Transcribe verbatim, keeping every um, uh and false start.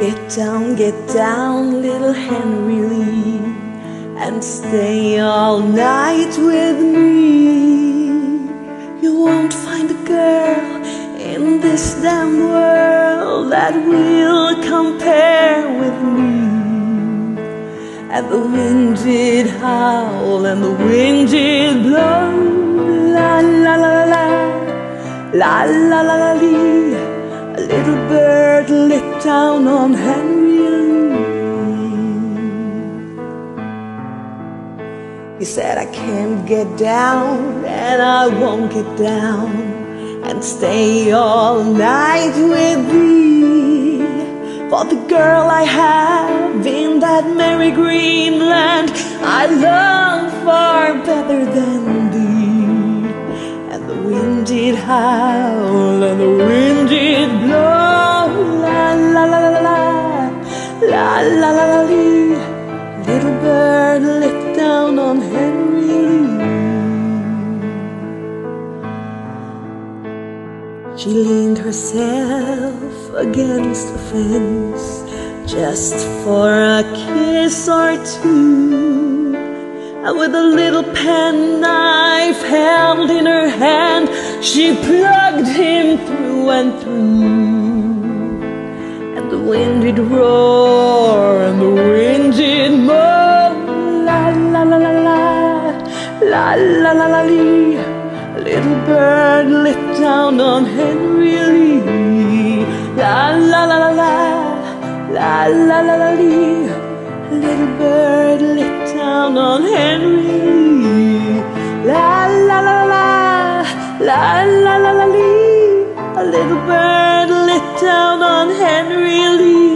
Get down, get down, little Henry Lee, and stay all night with me. You won't find a girl in this damn world that will compare with me. And the wind did howl, and the wind did blow. La la la la, la la la la lee. A little bird lit down on Henry Lee. He said, I can't get down, and I won't get down, and stay all night with thee. For the girl I have in that merry green land, I love far better than thee. And the wind did howl, and the wind did la la la la lee, little bird lit down on Henry Lee. She leaned herself against the fence just for a kiss or two, and with a little penknife held in her hand, she plugged him through and through. And the wind did roar, and the wind did moan. La la la la la, la la la la lee. A little bird lit down on Henry Lee. La la la la la, la la la la lee. A little bird lit down on Henry Lee. La la la la, la la la la lee. A little bird lit down on Henry Lee.